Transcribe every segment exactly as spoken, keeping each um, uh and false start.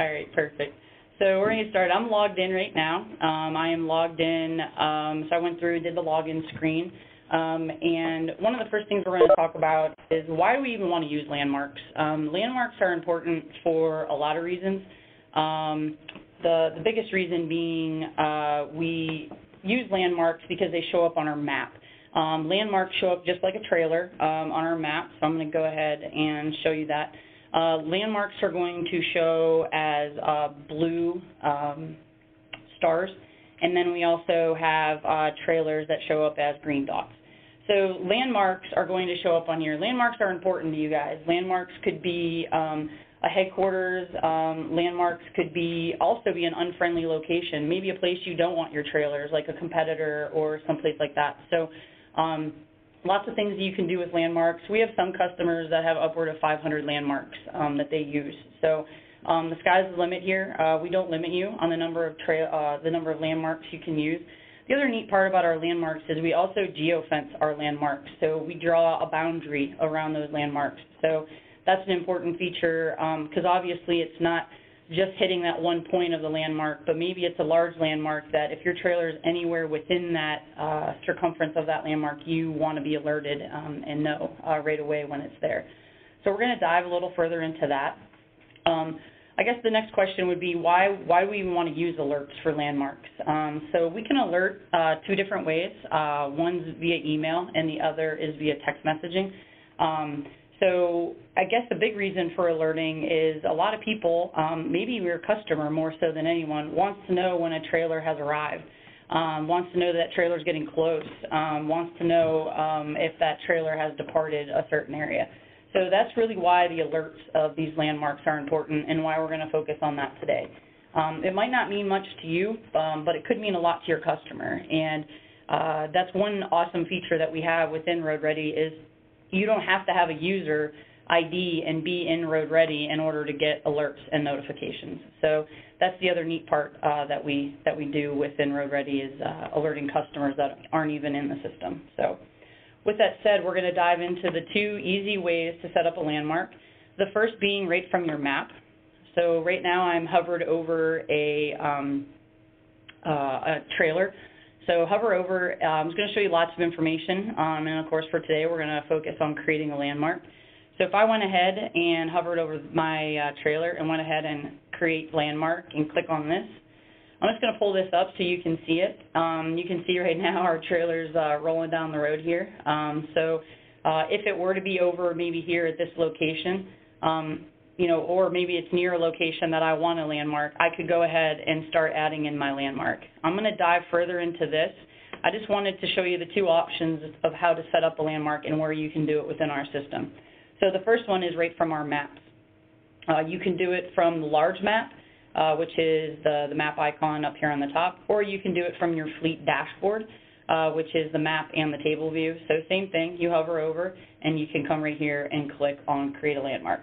All right, perfect. So we're going to start. I'm logged in right now. Um, I am logged in. Um, so I went through, did the login screen. Um, and one of the first things we're going to talk about is why do we even want to use landmarks? Um, landmarks are important for a lot of reasons. Um, the, the biggest reason being uh, we use landmarks because they show up on our map. Um, landmarks show up just like a trailer um, on our map, so I'm going to go ahead and show you that. Uh, landmarks are going to show as uh, blue um, stars, and then we also have uh, trailers that show up as green dots. So landmarks are going to show up on here. Landmarks are important to you guys. Landmarks could be um, a headquarters. Um, landmarks could be also be an unfriendly location, maybe a place you don't want your trailers, like a competitor or someplace like that. So um, lots of things that you can do with landmarks. We have some customers that have upward of five hundred landmarks um, that they use. So um, the sky's the limit here. Uh, we don't limit you on the number of tra uh, the number of landmarks you can use. The other neat part about our landmarks is we also geofence our landmarks. So we draw a boundary around those landmarks. So that's an important feature because um, obviously it's not just hitting that one point of the landmark, but maybe it's a large landmark that if your trailer is anywhere within that uh, circumference of that landmark, you want to be alerted um, and know uh, right away when it's there. So we're going to dive a little further into that. Um, I guess the next question would be why, why do we even want to use alerts for landmarks? Um, so we can alert uh, two different ways. Uh, one's via email and the other is via text messaging. Um, So I guess the big reason for alerting is a lot of people, um, maybe your customer more so than anyone, wants to know when a trailer has arrived, um, wants to know that trailer is getting close, um, wants to know um, if that trailer has departed a certain area. So that's really why the alerts of these landmarks are important and why we're going to focus on that today. Um, it might not mean much to you, um, but it could mean a lot to your customer. And uh, that's one awesome feature that we have within Road Ready is you don't have to have a user I D and be in Road Ready in order to get alerts and notifications. So that's the other neat part uh, that we that we do within Road Ready is uh, alerting customers that aren't even in the system. So with that said, we're going to dive into the two easy ways to set up a landmark. The first being right from your map. So right now I'm hovered over a, um, uh, a trailer. So hover over, uh, I'm just going to show you lots of information, um, and of course for today we're going to focus on creating a landmark. So if I went ahead and hovered over my uh, trailer and went ahead and create landmark and click on this, I'm just going to pull this up so you can see it. Um, you can see right now our trailer's uh, rolling down the road here. Um, so uh, if it were to be over maybe here at this location, um, you know, or maybe it's near a location that I want a landmark, I could go ahead and start adding in my landmark. I'm going to dive further into this. I just wanted to show you the two options of how to set up a landmark and where you can do it within our system. So the first one is right from our maps. Uh, you can do it from the large map, uh, which is the, the map icon up here on the top, or you can do it from your fleet dashboard, uh, which is the map and the table view. So same thing, you hover over and you can come right here and click on create a landmark.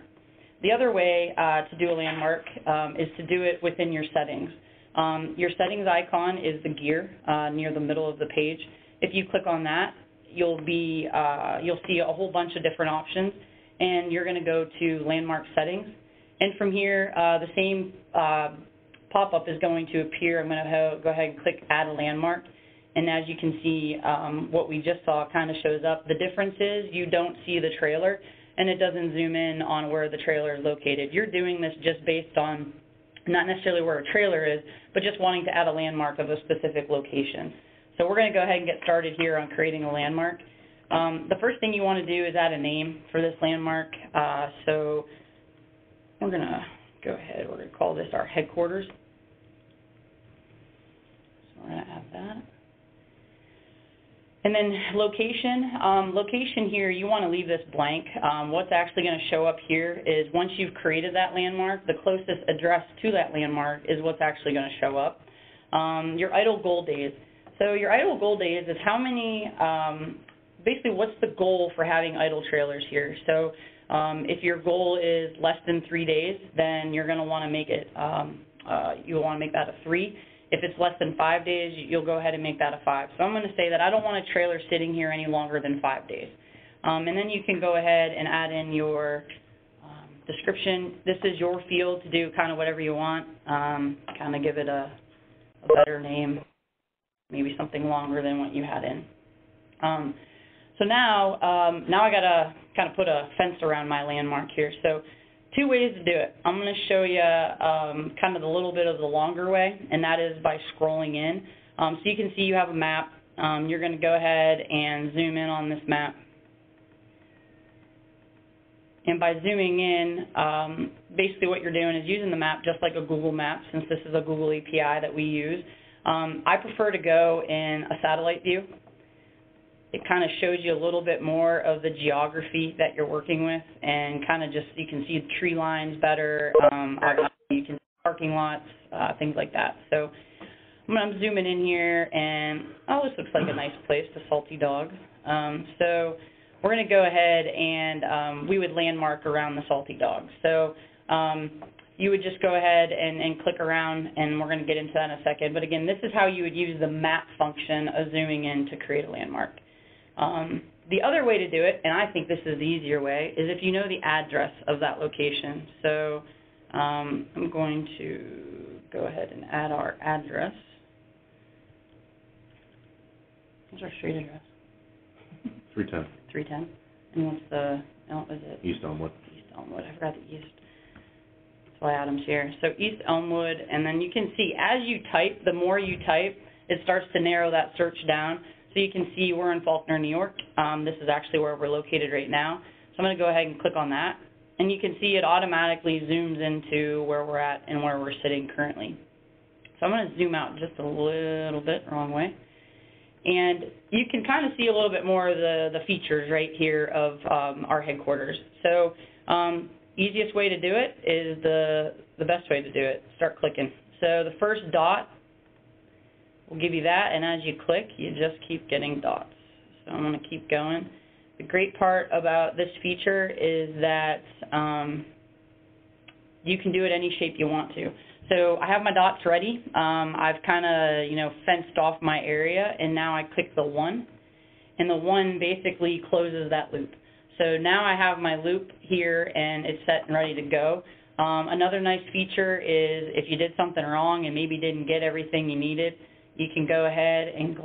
The other way uh, to do a landmark um, is to do it within your settings. Um, your settings icon is the gear uh, near the middle of the page. If you click on that, you'll be uh, you'll see a whole bunch of different options, and you're going to go to landmark settings. And from here, uh, the same uh, pop-up is going to appear. I'm going to go ahead and click add a landmark. And as you can see, um, what we just saw kind of shows up. The difference is you don't see the trailer, and it doesn't zoom in on where the trailer is located. You're doing this just based on not necessarily where a trailer is, but just wanting to add a landmark of a specific location. So we're going to go ahead and get started here on creating a landmark. Um, the first thing you want to do is add a name for this landmark. Uh, so we're going to go ahead, we're going to call this our headquarters. So we're going to add that. And then location, um, location here, you want to leave this blank. Um, what's actually going to show up here is once you've created that landmark, the closest address to that landmark is what's actually going to show up. Um, your idle goal days. So your idle goal days is how many, um, basically what's the goal for having idle trailers here. So um, if your goal is less than three days, then you're going to want to make it, um, uh, you'll want to make that a three. If it's less than five days, you'll go ahead and make that a five. So I'm going to say that I don't want a trailer sitting here any longer than five days. Um, and then you can go ahead and add in your um, description, this is your field to do kind of whatever you want. Um, kind of give it a, a better name, maybe something longer than what you had in. Um, so now, um, now I gotta kind of put a fence around my landmark here. So two ways to do it. I'm going to show you um, kind of a little bit of the longer way, and that is by scrolling in. Um, so you can see you have a map. Um, you're going to go ahead and zoom in on this map. And by zooming in, um, basically what you're doing is using the map just like a Google Map, since this is a Google A P I that we use. Um, I prefer to go in a satellite view. It kind of shows you a little bit more of the geography that you're working with, and kind of just you can see the tree lines better. Um, obviously, you can see parking lots, uh, things like that. So I'm zooming in here, and oh, this looks like a nice place, the Salty Dogs. Um, so we're going to go ahead and um, we would landmark around the Salty Dogs. So um, you would just go ahead and, and click around, and we're going to get into that in a second. But again, this is how you would use the map function of zooming in to create a landmark. Um, the other way to do it, and I think this is the easier way, is if you know the address of that location. So um, I'm going to go ahead and add our address. What's our street address? three ten. three ten. And what's the, oh, is it? East Elmwood. East Elmwood. I forgot the east. That's why Adam's here. So East Elmwood, and then you can see as you type, the more you type, it starts to narrow that search down. So you can see we're in Faulkner, New York. Um, this is actually where we're located right now. So I'm going to go ahead and click on that. And you can see it automatically zooms into where we're at and where we're sitting currently. So I'm going to zoom out just a little bit, wrong way. And you can kind of see a little bit more of the, the features right here of um, our headquarters. So um, easiest way to do it is the, the best way to do it. Start clicking. So the first dot, we'll give you that, and as you click, you just keep getting dots. So I'm going to keep going. The great part about this feature is that um, you can do it any shape you want to. So I have my dots ready. Um, I've kind of, you know, fenced off my area, and now I click the one, and the one basically closes that loop. So now I have my loop here, and it's set and ready to go. Um, another nice feature is if you did something wrong and maybe didn't get everything you needed, you can go ahead and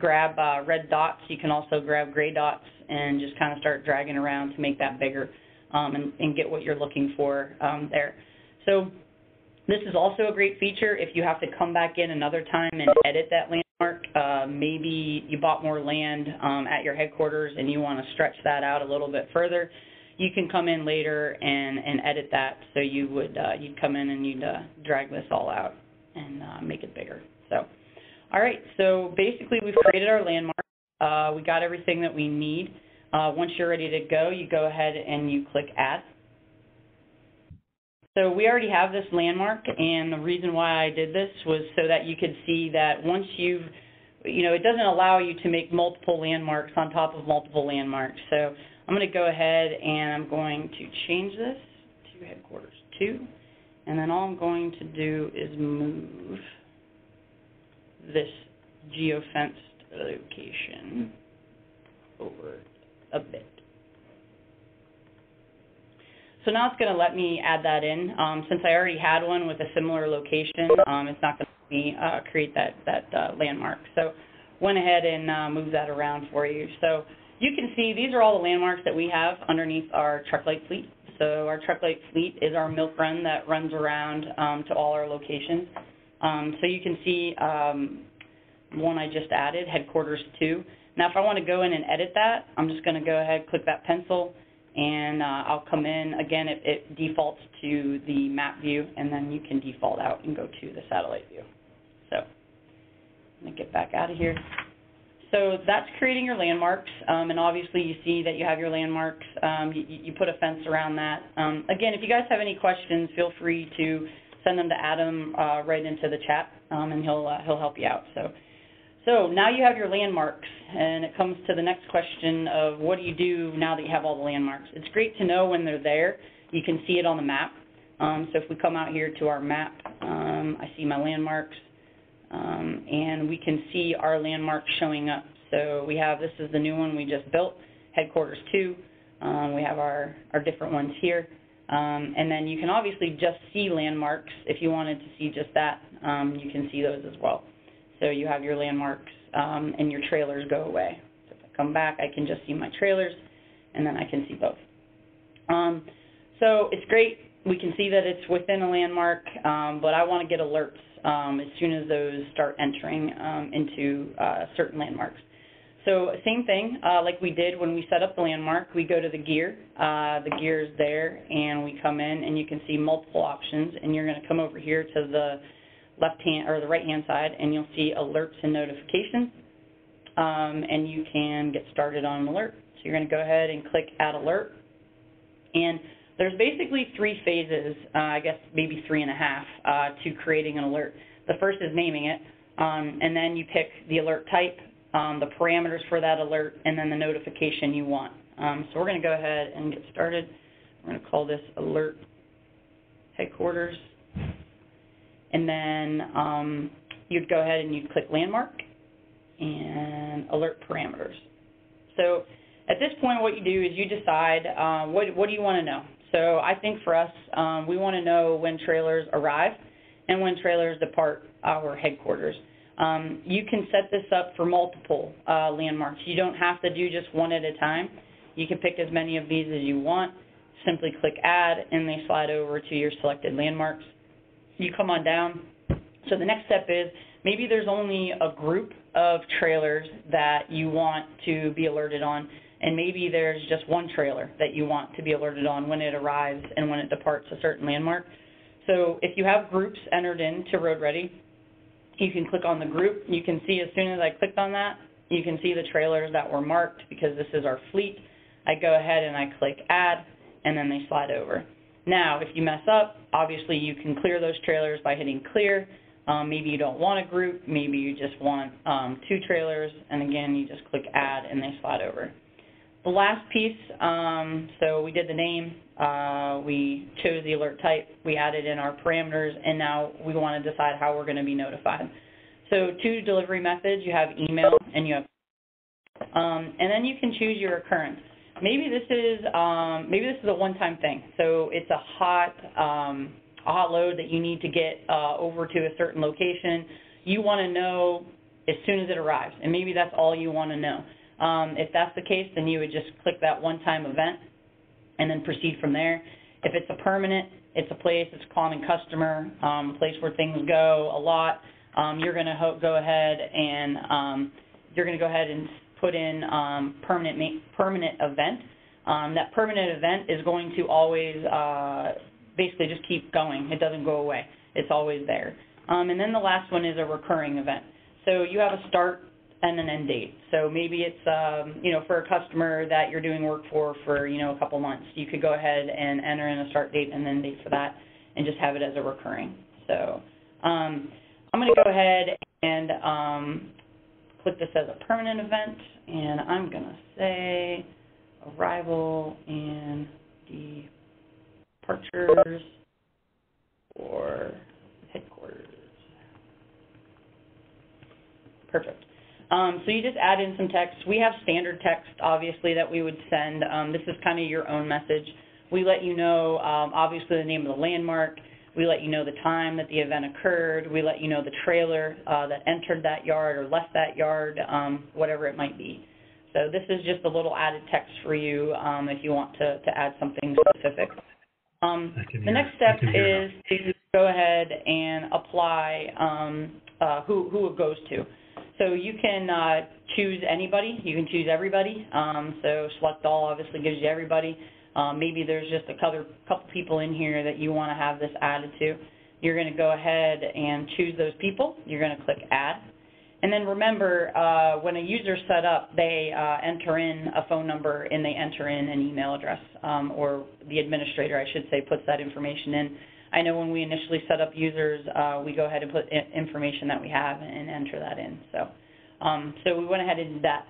grab uh, red dots. You can also grab gray dots and just kind of start dragging around to make that bigger um, and, and get what you're looking for um, there. So this is also a great feature if you have to come back in another time and edit that landmark. Uh, maybe you bought more land um, at your headquarters and you want to stretch that out a little bit further. You can come in later and, and edit that. So you would uh, you'd come in and you'd uh, drag this all out and uh, make it bigger. So, all right, so basically we've created our landmark. Uh, we got everything that we need. Uh, once you're ready to go, you go ahead and you click Add. So we already have this landmark, and the reason why I did this was so that you could see that once you've, you know, it doesn't allow you to make multiple landmarks on top of multiple landmarks. So I'm going to go ahead and I'm going to change this to headquarters two, and then all I'm going to do is move this geofenced location over a bit. So now it's going to let me add that in. Um, since I already had one with a similar location, um, it's not going to let me uh, create that, that uh, landmark. So went ahead and uh, moved that around for you. So you can see these are all the landmarks that we have underneath our TruckLite fleet. So our TruckLite fleet is our milk run that runs around um, to all our locations. Um, so you can see um, one I just added, headquarters two. Now if I want to go in and edit that, I'm just going to go ahead, click that pencil, and uh, I'll come in. Again, it, it defaults to the map view, and then you can default out and go to the satellite view. So I'm going to get back out of here. So that's creating your landmarks, um, and obviously you see that you have your landmarks. Um, you, you put a fence around that. Um, again, if you guys have any questions, feel free to send them to Adam uh, right into the chat, um, and he'll uh, he'll help you out. So, so now you have your landmarks, and it comes to the next question of what do you do now that you have all the landmarks? It's great to know when they're there. You can see it on the map. Um, so if we come out here to our map, um, I see my landmarks, um, and we can see our landmarks showing up. So we have, this is the new one we just built, headquarters two. Um, we have our, our different ones here. Um, and then you can obviously just see landmarks. If you wanted to see just that, um, you can see those as well. So you have your landmarks um, and your trailers go away. So if I come back, I can just see my trailers, and then I can see both. Um, so it's great. We can see that it's within a landmark, um, but I want to get alerts um, as soon as those start entering um, into uh, certain landmarks. So same thing, uh, like we did when we set up the landmark, we go to the gear. Uh, the gear is there, and we come in, and you can see multiple options. And you're going to come over here to the left hand or the right hand side, and you'll see alerts and notifications. Um, and you can get started on an alert. So you're going to go ahead and click Add Alert. And there's basically three phases, uh, I guess maybe three and a half, uh, to creating an alert. The first is naming it, um, and then you pick the alert type, Um, the parameters for that alert, and then the notification you want. Um, so we're going to go ahead and get started. We're going to call this Alert Headquarters. And then um, you'd go ahead and you'd click Landmark and Alert Parameters. So at this point, what you do is you decide uh, what, what do you want to know. So I think for us, um, we want to know when trailers arrive and when trailers depart our headquarters. Um, you can set this up for multiple uh, landmarks. You don't have to do just one at a time. You can pick as many of these as you want. Simply click Add, and they slide over to your selected landmarks. You come on down. So the next step is maybe there's only a group of trailers that you want to be alerted on, and maybe there's just one trailer that you want to be alerted on when it arrives and when it departs a certain landmark. So if you have groups entered into Road Ready, you can click on the group. You can see as soon as I clicked on that, you can see the trailers that were marked because this is our fleet. I go ahead and I click Add, and then they slide over. Now, if you mess up, obviously you can clear those trailers by hitting Clear. Um, maybe you don't want a group. Maybe you just want um, two trailers, and again, you just click Add, and they slide over. The last piece, um, so we did the name, uh, we chose the alert type, we added in our parameters, and now we want to decide how we're going to be notified. So two delivery methods, you have email and you have, um, and then you can choose your occurrence. Maybe this is, um, maybe this is a one-time thing. So it's a hot, um, a hot load that you need to get uh, over to a certain location. You want to know as soon as it arrives, and maybe that's all you want to know. Um, if that's the case, then you would just click that one-time event and then proceed from there. If it's a permanent, it's a place, it's a common customer, um, a place where things go a lot, um, you're going to go ahead and um, you're going to go ahead and put in um, permanent permanent event. Um, that permanent event is going to always uh, basically just keep going. It doesn't go away. It's always there. Um, and then the last one is a recurring event. So you have a start and an end date. So maybe it's, um, you know, for a customer that you're doing work for for, you know, a couple months. You could go ahead and enter in a start date and end date for that and just have it as a recurring. So um, I'm going to go ahead and um, click this as a permanent event, and I'm going to say arrival and departures or headquarters. Perfect. Um, so you just add in some text. We have standard text, obviously, that we would send. Um, this is kind of your own message. We let you know, um, obviously, the name of the landmark. We let you know the time that the event occurred. We let you know the trailer uh, that entered that yard or left that yard, um, whatever it might be. So this is just a little added text for you um, if you want to, to add something specific. Um, the next step is to go ahead and apply um, uh, who, who it goes to. So you can uh, choose anybody. You can choose everybody. Um, so select all obviously gives you everybody. Um, maybe there's just a couple, couple people in here that you want to have this added to. You're going to go ahead and choose those people. You're going to click Add. And then remember, uh, when a user's set up, they uh, enter in a phone number and they enter in an email address, um, or the administrator, I should say, puts that information in. I know when we initially set up users, uh, we go ahead and put information that we have and enter that in. So, um, so we went ahead and did that.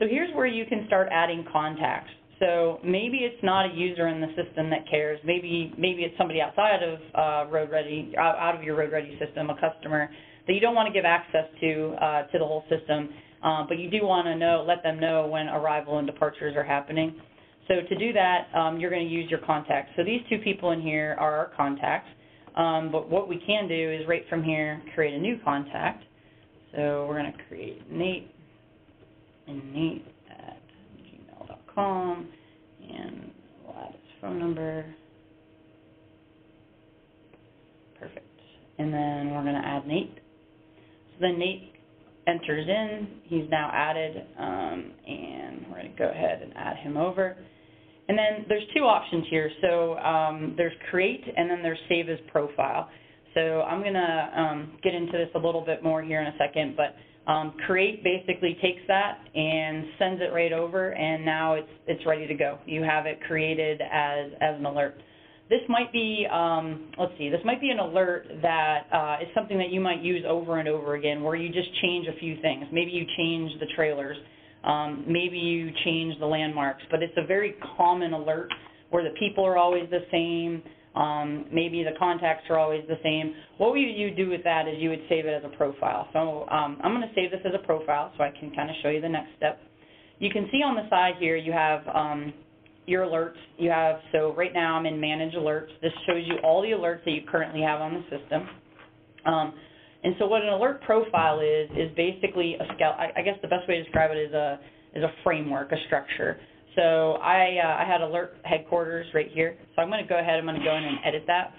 So here's where you can start adding contacts. So maybe it's not a user in the system that cares. Maybe maybe it's somebody outside of uh, Road Ready, out of your Road Ready system, a customer that you don't want to give access to uh, to the whole system, uh, but you do want to know, let them know when arrival and departures are happening. So to do that, um, you're going to use your contacts. So these two people in here are our contacts. Um, but what we can do is right from here, create a new contact. So we're going to create Nate and Nate at gmail dot com, and we'll add his phone number. Perfect. And then we're going to add Nate. So then Nate enters in. He's now added, um, and we're going to go ahead and add him over. And then there's two options here. So um, there's create, and then there's save as profile. So I'm going to um, get into this a little bit more here in a second, but um, create basically takes that and sends it right over, and now it's it's ready to go. You have it created as as an alert. This might be um, let's see, this might be an alert that uh, is something that you might use over and over again, where you just change a few things. Maybe you change the trailers. Um, maybe you change the landmarks, but it's a very common alert where the people are always the same. Um, maybe the contacts are always the same. What would you do with that is you would save it as a profile. So um, I'm going to save this as a profile so I can kind of show you the next step. You can see on the side here you have um, your alerts. You have, so right now I'm in Manage Alerts. This shows you all the alerts that you currently have on the system. Um, And so what an alert profile is, is basically a scale, I guess the best way to describe it is a, is a framework, a structure. So I, uh, I had alert headquarters right here. So I'm going to go ahead, I'm going to go in and edit that.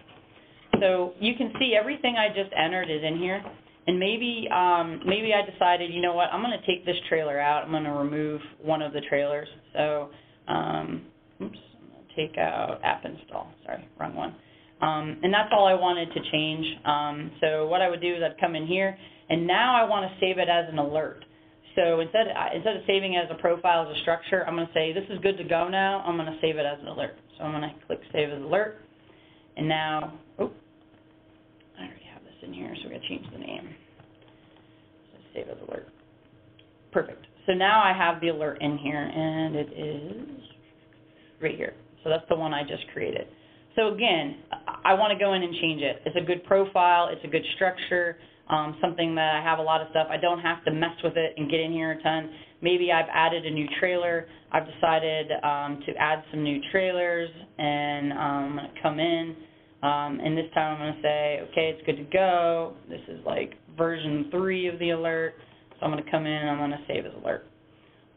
So you can see everything I just entered is in here. And maybe, um, maybe I decided, you know what, I'm going to take this trailer out. I'm going to remove one of the trailers. So, um, oops, I'm going to take out app install. Sorry, wrong one. Um, and that's all I wanted to change. Um, so what I would do is I'd come in here, and now I want to save it as an alert. So instead, instead of saving it as a profile, as a structure, I'm going to say this is good to go now. I'm going to save it as an alert. So I'm going to click Save as Alert. And now, oh, I already have this in here, so we're going to change the name. So Save as Alert. Perfect. So now I have the alert in here, and it is right here. So that's the one I just created. So again, I want to go in and change it. It's a good profile. It's a good structure, um, something that I have a lot of stuff. I don't have to mess with it and get in here a ton. Maybe I've added a new trailer. I've decided um, to add some new trailers, and um, I'm going to come in, um, and this time I'm going to say, okay, it's good to go. This is like version three of the alert. So I'm going to come in and I'm going to save as alert.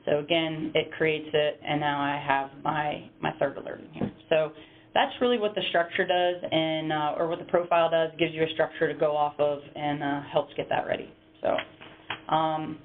So again, it creates it, and now I have my, my third alert in here. So that's really what the structure does, and uh, or what the profile does. It gives you a structure to go off of, and uh, helps get that ready. So, um,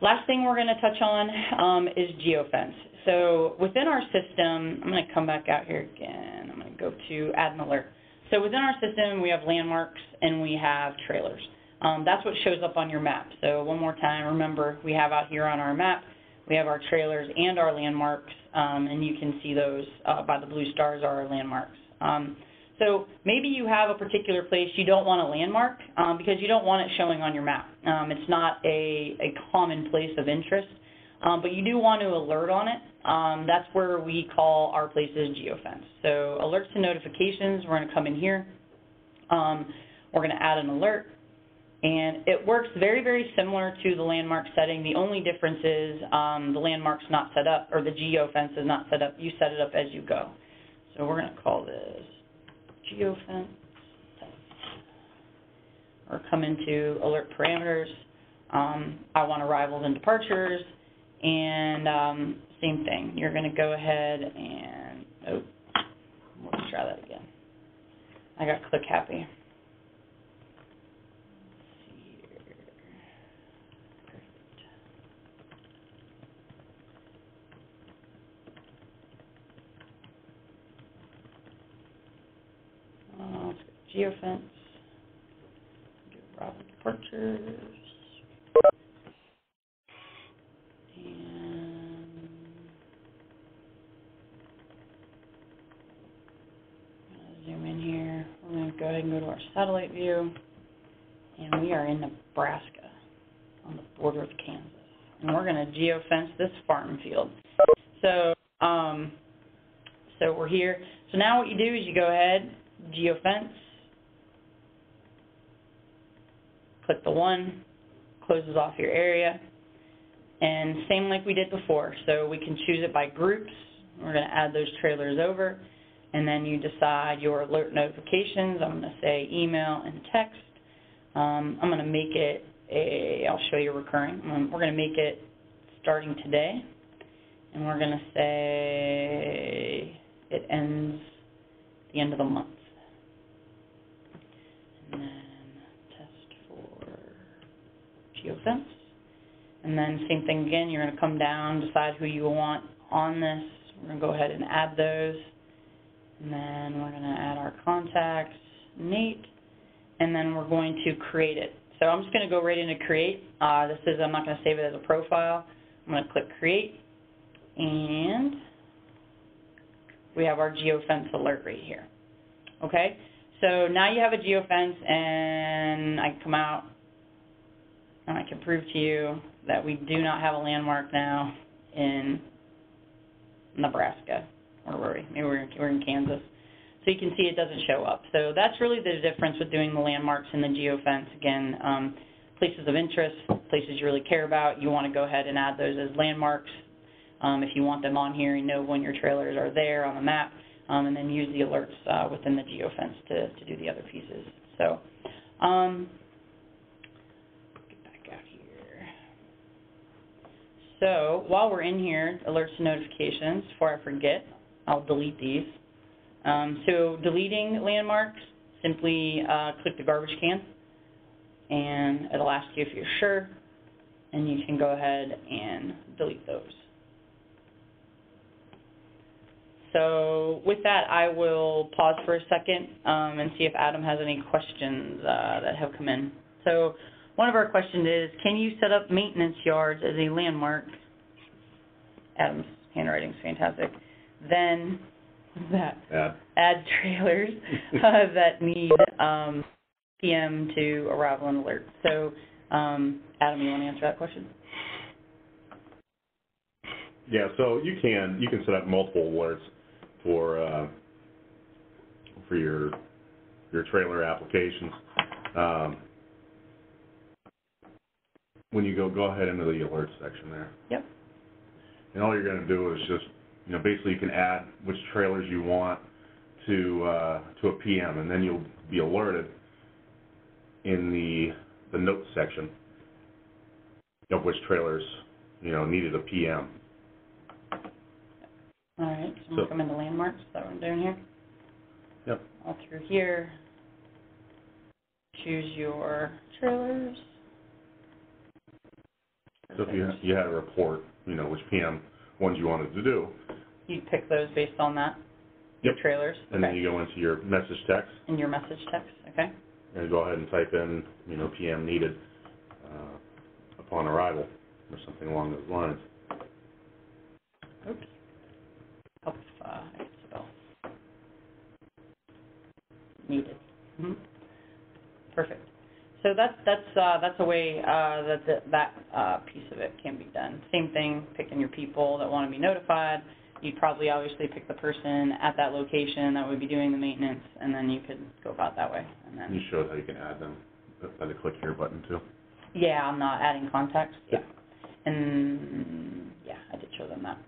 last thing we're going to touch on um, is geofence. So within our system, I'm going to come back out here again. I'm going to go to Add an Alert. So within our system, we have landmarks and we have trailers. Um, that's what shows up on your map. So one more time, remember we have out here on our map, we have our trailers and our landmarks, um, and you can see those uh, by the blue stars are our landmarks. Um, so maybe you have a particular place you don't want to landmark um, because you don't want it showing on your map. Um, it's not a, a common place of interest, um, but you do want to alert on it. Um, that's where we call our places geofence. So alerts and notifications, we're going to come in here. Um, we're going to add an alert. And it works very, very similar to the landmark setting. The only difference is um, the landmark's not set up, or the geofence is not set up. You set it up as you go. So we're going to call this geofence. Or come into alert parameters. Um, I want arrivals and departures. And um, same thing. You're going to go ahead and, oh, let's try that again. I got to click happy. Geofence, departures, and I'm going to zoom in here. We're going to go ahead and go to our satellite view, and we are in Nebraska, on the border of Kansas, and we're going to geofence this farm field. So, um, so we're here. So now what you do is you go ahead, geofence. Click the one, closes off your area, and same like we did before. So we can choose it by groups, We're going to add those trailers over, and then you decide your alert notifications. I'm going to say email and text. Um, I'm going to make it a, I'll show you recurring. Um, we're going to make it starting today, and we're going to say it ends at the end of the month. And then test for geofence. And then same thing again, you're going to come down, decide who you want on this. We're going to go ahead and add those. And then we're going to add our contacts, Nate, and then we're going to create it. So I'm just going to go right into create. Uh, this is, I'm not going to save it as a profile. I'm going to click create, and we have our geofence alert right here. Okay, so now you have a geofence, and I can come out, and I can prove to you that we do not have a landmark now in Nebraska. Where were we? Maybe we're, we're in Kansas. So you can see it doesn't show up. So that's really the difference with doing the landmarks and the geofence. Again, um, places of interest, places you really care about, you want to go ahead and add those as landmarks. Um, if you want them on here, you know when your trailers are there on the map, um, and then use the alerts uh, within the geofence to, to do the other pieces. So um, get back out here. So while we're in here, alerts and notifications, before I forget, I'll delete these. Um, so deleting landmarks, simply uh, click the garbage can, and it'll ask you if you're sure, and you can go ahead and delete those. So with that, I will pause for a second um, and see if Adam has any questions uh, that have come in. So one of our questions is, can you set up maintenance yards as a landmark? Adam's handwriting is fantastic. Then that yeah. add trailers uh, that need um, P M to arrival and alert. So, um, Adam, you want to answer that question? Yeah. So you can you can set up multiple alerts for uh, for your your trailer applications. Um, when you go go ahead into the alerts section there. Yep. And all you're going to do is just, you know, basically you can add which trailers you want to uh, to a P M, and then you'll be alerted in the the notes section of which trailers, you know, needed a P M. All right, so I'm going to come into landmarks. Is that what I'm doing here? Yep. All through here. Choose your trailers. So if you you had a report, you know, which P M ones you wanted to do, you pick those based on that, yep. Your trailers. And okay. Then you go into your message text. In your message text, okay. And go ahead and type in, you know, P M needed uh, upon arrival or something along those lines. Oops. Helps if uh, I can spell. Needed. Mm-hmm. Perfect. So that's that's uh, that's a way uh, that the, that uh, piece of it can be done. Same thing, picking your people that want to be notified. You'd probably obviously pick the person at that location that would be doing the maintenance, and then you could go about that way. And then you showed how you can add them by the click here button too. Yeah, I'm not adding contacts. Yeah, and yeah, I did show them that.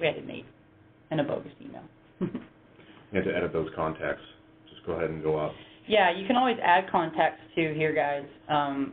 We added Nate and a bogus email. You have to edit those contacts. Just go ahead and go up. Yeah, you can always add contacts to here, guys. Um,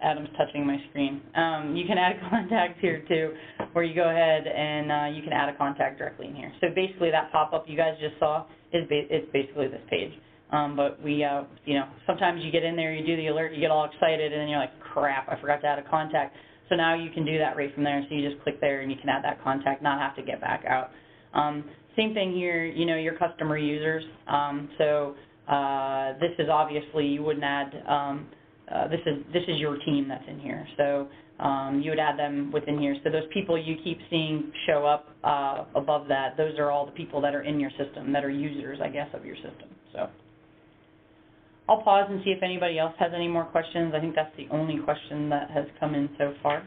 Adam's touching my screen. Um, you can add contacts here, too, where you go ahead and uh, you can add a contact directly in here. So basically that pop-up you guys just saw is ba it's basically this page. Um, but we, uh, you know, sometimes you get in there, you do the alert, you get all excited, and then you're like, crap, I forgot to add a contact. So now you can do that right from there. So you just click there, and you can add that contact, not have to get back out. Um, same thing here, you know, your customer users. Um, so... Uh, this is obviously you wouldn't add. Um, uh, this is this is your team that's in here, so um, you would add them within here. So those people you keep seeing show up uh, above that, those are all the people that are in your system that are users, I guess, of your system. So I'll pause and see if anybody else has any more questions. I think that's the only question that has come in so far.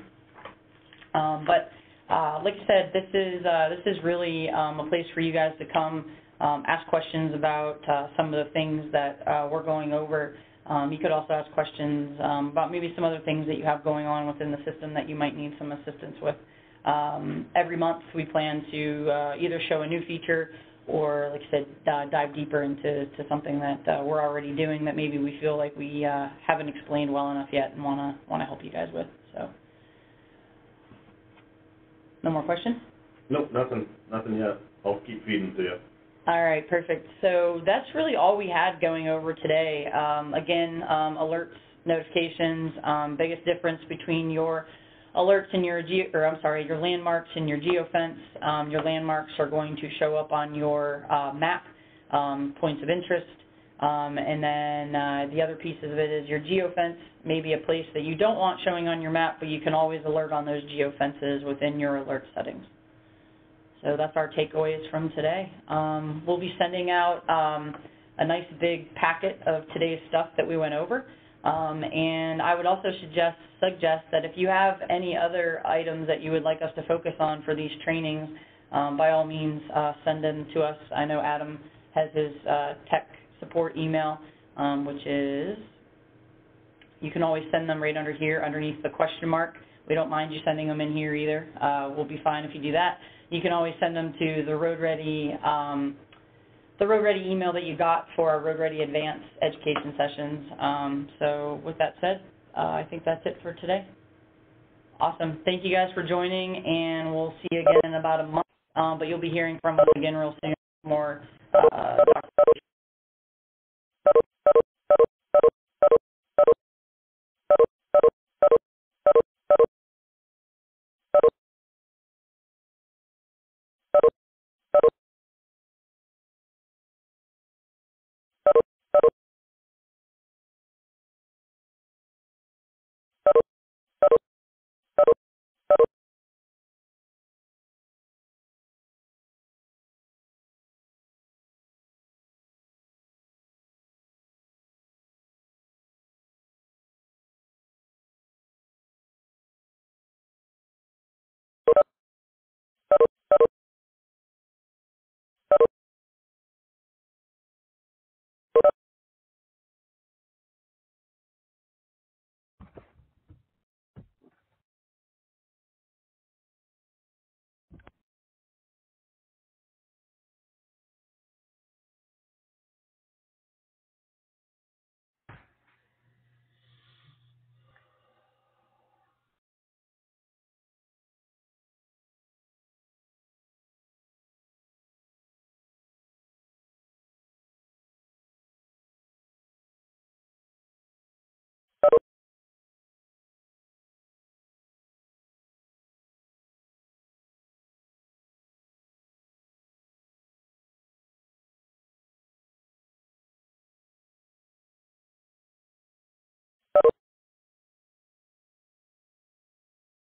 Um, but uh, like I said, this is uh, this is really um, a place for you guys to come. Um, ask questions about uh, some of the things that uh, we're going over. Um, you could also ask questions um, about maybe some other things that you have going on within the system that you might need some assistance with. Um, every month we plan to uh, either show a new feature or, like I said, uh, dive deeper into to something that uh, we're already doing that maybe we feel like we uh, haven't explained well enough yet and want to want to help you guys with. So, no more questions? Nope, nothing, nothing yet. I'll keep feeding to you. All right, perfect. So that's really all we had going over today. Um, again, um, alerts, notifications, um, biggest difference between your alerts and your, geo, or I'm sorry, your landmarks and your geofence. Um, your landmarks are going to show up on your uh, map, um, points of interest, um, and then uh, the other pieces of it is your geofence, maybe a place that you don't want showing on your map, but you can always alert on those geofences within your alert settings. So that's our takeaways from today. Um, we'll be sending out um, a nice big packet of today's stuff that we went over. Um, and I would also suggest, suggest that if you have any other items that you would like us to focus on for these trainings, um, by all means, uh, send them to us. I know Adam has his uh, tech support email, um, which is, you can always send them right under here, underneath the question mark. We don't mind you sending them in here either. Uh, we'll be fine if you do that. You can always send them to the Road Ready, um, the Road Ready email that you got for our Road Ready Advanced Education Sessions. Um, so with that said, uh, I think that's it for today. Awesome. Thank you guys for joining, and we'll see you again in about a month. Um, but you'll be hearing from us again real soon. More. Uh,